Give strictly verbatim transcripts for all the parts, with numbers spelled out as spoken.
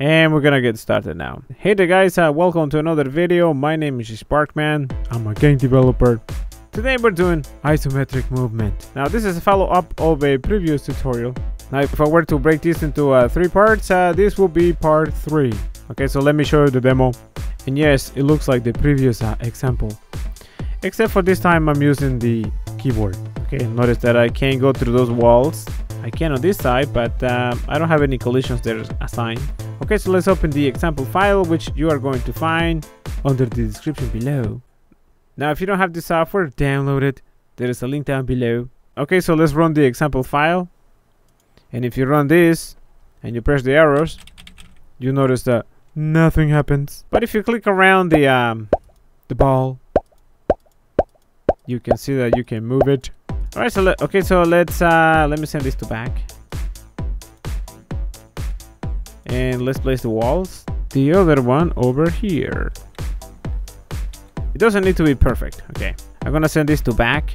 And we're gonna get started now. Hey there guys, uh, welcome to another video. My name is Sparkman, I'm a game developer. Today we're doing isometric movement. Now this is a follow-up of a previous tutorial. Now if I were to break this into uh, three parts, uh, this will be part three. Okay, so let me show you the demo. And yes, it looks like the previous uh, example. Except for this time I'm using the keyboard. Okay, notice that I can't go through those walls. I can on this side, but um, I don't have any collisions that are assigned. Okay, so let's open the example file, which you are going to find under the description below. Now, if you don't have the software, download it. There is a link down below. Okay, so let's run the example file. And if you run this and you press the arrows, you notice that nothing happens. But if you click around the um, the ball, you can see that you can move it. All right, so let, okay, so let's uh, let me send this to back. And let's place the walls. The other one over here. It doesn't need to be perfect. Okay, I'm gonna send this to back.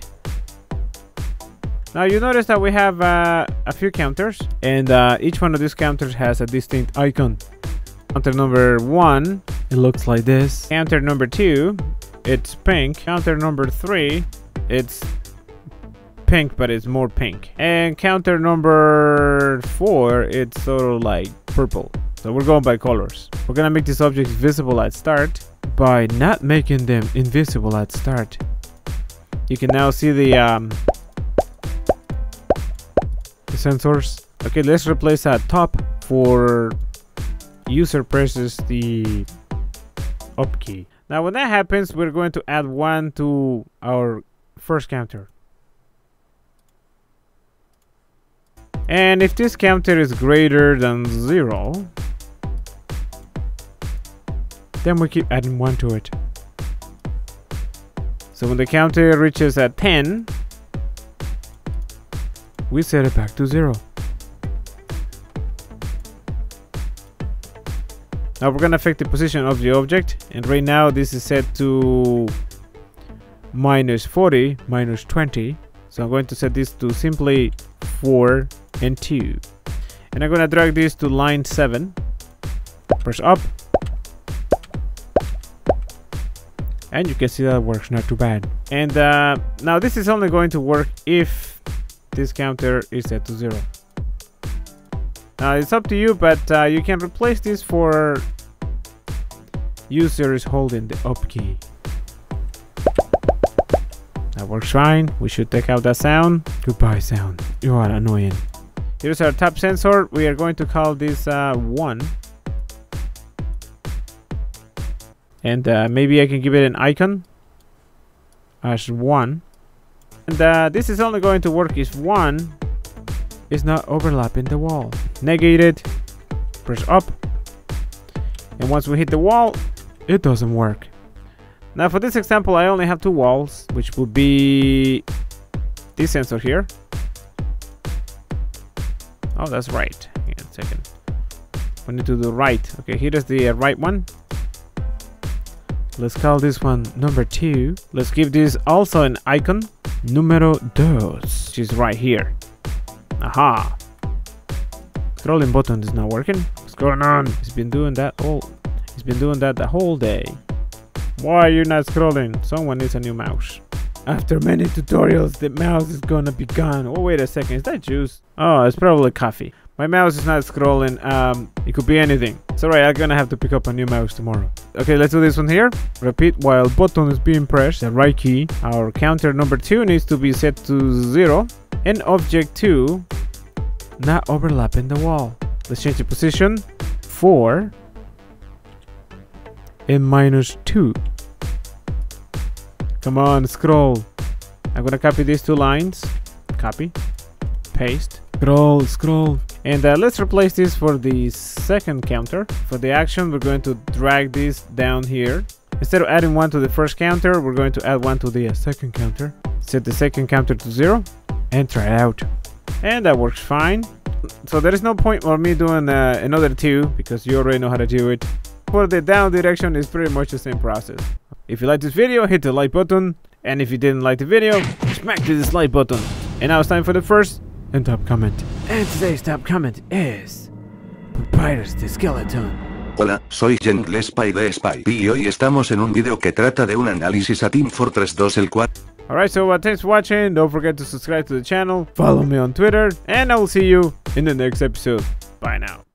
Now you notice that we have uh, a few counters, and uh, each one of these counters has a distinct icon. Counter number one, it looks like this. Counter number two, it's pink. Counter number three, it's pink, but it's more pink. And counter number four, it's sort of like purple. So we're going by colors. We're gonna make these objects visible at start by not making them invisible at start. You can now see the um, the sensors. Okay, let's replace that top for user presses the up key. Now when that happens, we're going to add one to our first counter. And if this counter is greater than zero, then we keep adding one to it. So when the counter reaches at ten, we set it back to zero. Now we're gonna affect the position of the object, and right now this is set to minus forty, minus twenty. So I'm going to set this to simply four and two, and I'm gonna drag this to line seven. Press up, and you can see that works not too bad. And uh, now this is only going to work if this counter is set to zero. Now it's up to you, but uh, you can replace this for user is holding the up key. That works fine. We should take out that sound. Goodbye sound, you are annoying. Here's our tap sensor. We are going to call this uh, one, and uh, maybe I can give it an icon as one. And uh, this is only going to work if one is not overlapping the wall. Negate it, press up, and once we hit the wall, it doesn't work. Now for this example, I only have two walls, which would be this sensor here. Oh, that's right. Hang on a second. We need to do right. Okay, here is the right one. Let's call this one number two. Let's give this also an icon, numero dos, which is right here. Aha. Scrolling button is not working. What's going on? It's been doing that all. It's been doing that the whole day. Why are you not scrolling? Someone needs a new mouse. After many tutorials, the mouse is gonna be gone. Oh, wait a second, is that juice? Oh, it's probably coffee. My mouse is not scrolling. Um, it could be anything. It's alright, I'm gonna have to pick up a new mouse tomorrow. Okay, let's do this one here. Repeat while button is being pressed, the right key. Our counter number two needs to be set to zero. And object two, not overlapping the wall. Let's change the position. Four. And minus two. Come on, scroll. I'm gonna copy these two lines. Copy, paste, scroll, scroll. And uh, let's replace this for the second counter. For the action, we're going to drag this down here. Instead of adding one to the first counter, we're going to add one to the second counter. Set the second counter to zero and try it out. And that works fine. So there is no point for me doing uh, another two because you already know how to do it. For the down direction is pretty much the same process. If you like this video, hit the like button, and if you didn't like the video, smack the dislike button. And now it's time for the first and top comment. And today's top comment is Spiders the Skeleton. Hola, soy Gentle Spy de Spy, y hoy estamos en un video que trata de un análisis a Team Fortress two el cual... Alright, so uh, thanks for watching, don't forget to subscribe to the channel, follow me on Twitter, and I will see you in the next episode. Bye now.